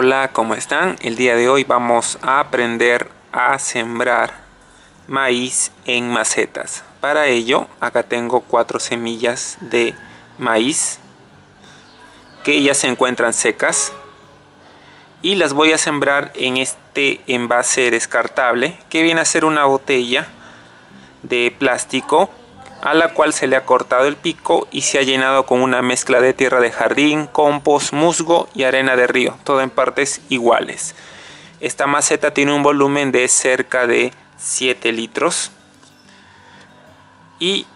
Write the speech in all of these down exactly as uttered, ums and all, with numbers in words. Hola, ¿cómo están? El día de hoy vamos a aprender a sembrar maíz en macetas. Para ello, acá tengo cuatro semillas de maíz que ya se encuentran secas y las voy a sembrar en este envase descartable que viene a ser una botella de plástico a la cual se le ha cortado el pico y se ha llenado con una mezcla de tierra de jardín, compost, musgo y arena de río, todo en partes iguales. Esta maceta tiene un volumen de cerca de siete litros y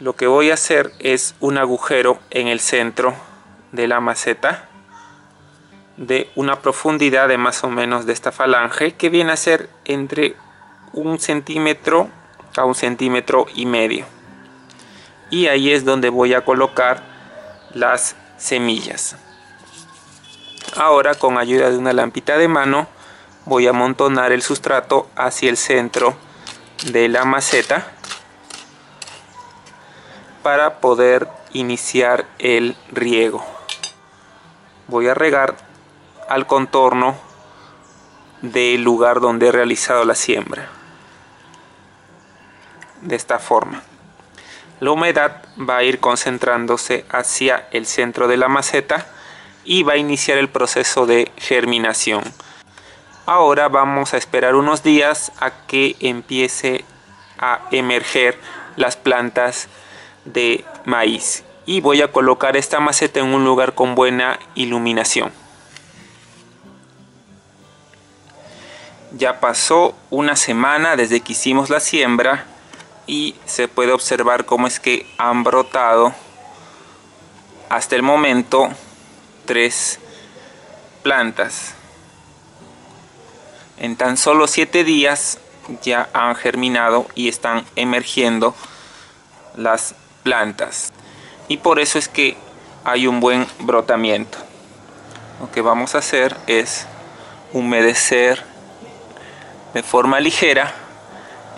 lo que voy a hacer es un agujero en el centro de la maceta de una profundidad de más o menos de esta falange que viene a ser entre un centímetro a un centímetro y medio, y ahí es donde voy a colocar las semillas. Ahora, con ayuda de una lampita de mano, voy a amontonar el sustrato hacia el centro de la maceta para poder iniciar el riego. Voy a regar al contorno del lugar donde he realizado la siembra. De esta forma, la humedad va a ir concentrándose hacia el centro de la maceta y va a iniciar el proceso de germinación. Ahora vamos a esperar unos días a que empiece a emerger las plantas de maíz y voy a colocar esta maceta en un lugar con buena iluminación. Ya pasó una semana desde que hicimos la siembra y se puede observar cómo es que han brotado hasta el momento tres plantas. En tan solo siete días ya han germinado y están emergiendo las plantas, y por eso es que hay un buen brotamiento. Lo que vamos a hacer es humedecer de forma ligera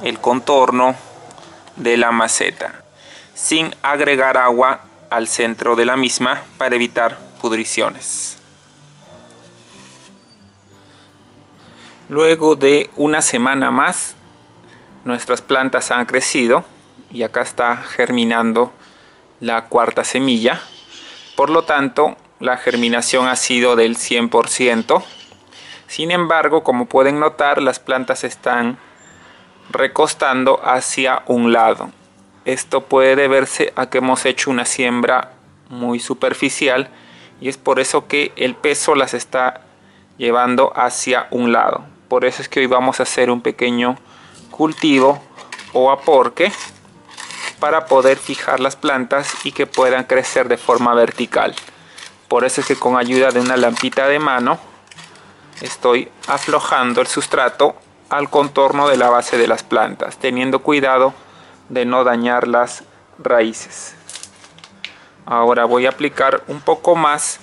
el contorno de la maceta sin agregar agua al centro de la misma para evitar pudriciones. Luego de una semana más, nuestras plantas han crecido y acá está germinando la cuarta semilla. Por lo tanto, la germinación ha sido del cien por ciento. Sin embargo, como pueden notar, las plantas están recostando hacia un lado. Esto puede deberse a que hemos hecho una siembra muy superficial y es por eso que el peso las está llevando hacia un lado. Por eso es que hoy vamos a hacer un pequeño cultivo o aporque para poder fijar las plantas y que puedan crecer de forma vertical. Por eso es que con ayuda de una lampita de mano estoy aflojando el sustrato al contorno de la base de las plantas, teniendo cuidado de no dañar las raíces. Ahora voy a aplicar un poco más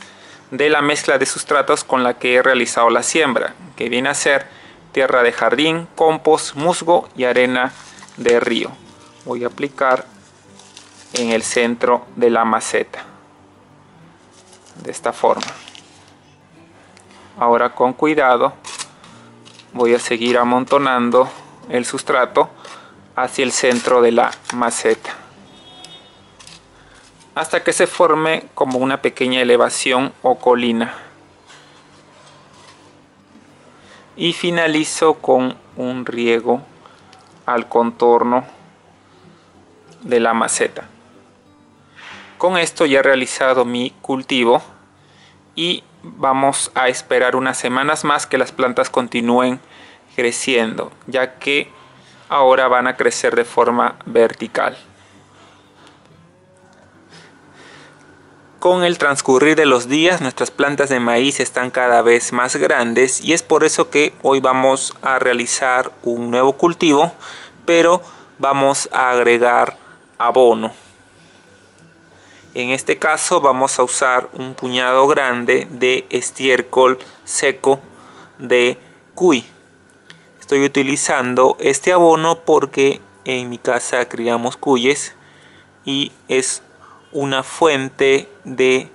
de la mezcla de sustratos con la que he realizado la siembra, que viene a ser tierra de jardín, compost, musgo y arena de río. Voy a aplicar en el centro de la maceta, de esta forma. Ahora, con cuidado, voy a seguir amontonando el sustrato hacia el centro de la maceta hasta que se forme como una pequeña elevación o colina, y finalizo con un riego al contorno de la maceta. Con esto ya he realizado mi cultivo y vamos a esperar unas semanas más que las plantas continúen creciendo, ya que ahora van a crecer de forma vertical. Con el transcurrir de los días, nuestras plantas de maíz están cada vez más grandes y es por eso que hoy vamos a realizar un nuevo cultivo, pero vamos a agregar abono. En este caso vamos a usar un puñado grande de estiércol seco de cuy. Estoy utilizando este abono porque en mi casa criamos cuyes y es una fuente de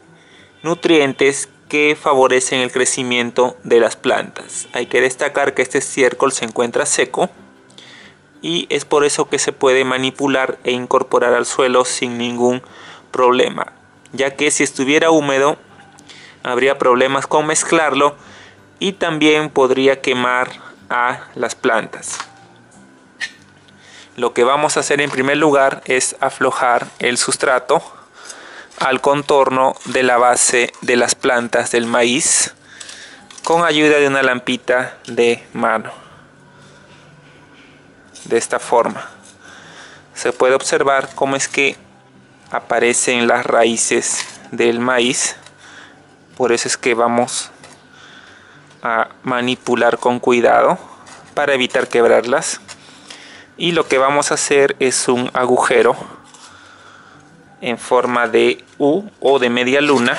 nutrientes que favorecen el crecimiento de las plantas. Hay que destacar que este estiércol se encuentra seco y es por eso que se puede manipular e incorporar al suelo sin ningún problema, ya que si estuviera húmedo habría problemas con mezclarlo y también podría quemar a las plantas. Lo que vamos a hacer en primer lugar es aflojar el sustrato al contorno de la base de las plantas del maíz con ayuda de una lampita de mano. De esta forma se puede observar cómo es que aparecen las raíces del maíz. Por eso es que vamos a manipular con cuidado para evitar quebrarlas, y lo que vamos a hacer es un agujero en forma de U o de media luna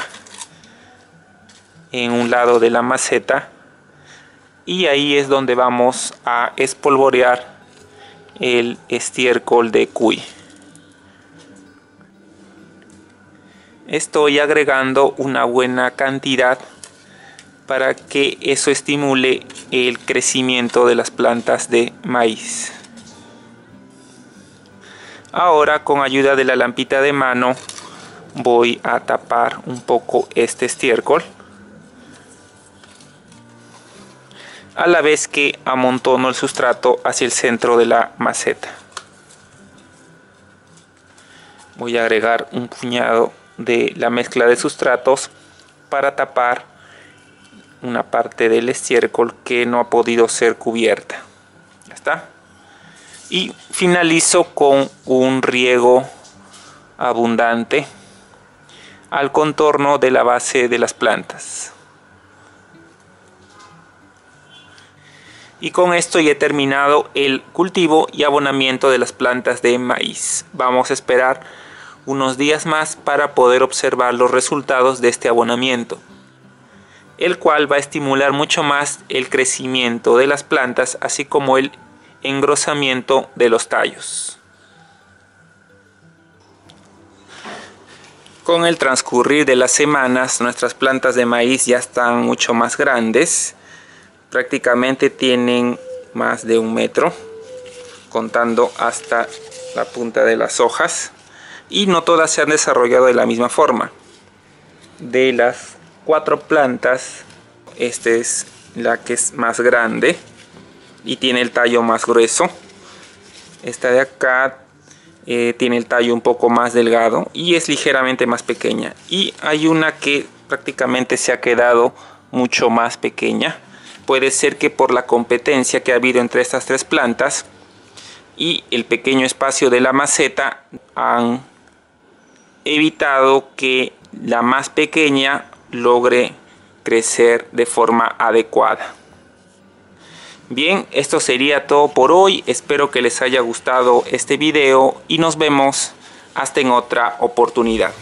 en un lado de la maceta, y ahí es donde vamos a espolvorear el estiércol de cuy. Estoy agregando una buena cantidad para que eso estimule el crecimiento de las plantas de maíz. Ahora, con ayuda de la lampita de mano, voy a tapar un poco este estiércol, a la vez que amontono el sustrato hacia el centro de la maceta. Voy a agregar un puñado de la mezcla de sustratos para tapar una parte del estiércol que no ha podido ser cubierta. Ya está. Y finalizo con un riego abundante al contorno de la base de las plantas. Y con esto ya he terminado el cultivo y abonamiento de las plantas de maíz. Vamos a esperar unos días más para poder observar los resultados de este abonamiento, el cual va a estimular mucho más el crecimiento de las plantas, así como el engrosamiento de los tallos. Con el transcurrir de las semanas, nuestras plantas de maíz ya están mucho más grandes, prácticamente tienen más de un metro, contando hasta la punta de las hojas, y no todas se han desarrollado de la misma forma. De las cuatro plantas, esta es la que es más grande y tiene el tallo más grueso. Esta de acá eh, tiene el tallo un poco más delgado y es ligeramente más pequeña, y hay una que prácticamente se ha quedado mucho más pequeña. Puede ser que por la competencia que ha habido entre estas tres plantas y el pequeño espacio de la maceta, han evitado que la más pequeña logre crecer de forma adecuada. Bien, esto sería todo por hoy. Espero que les haya gustado este video y nos vemos hasta en otra oportunidad.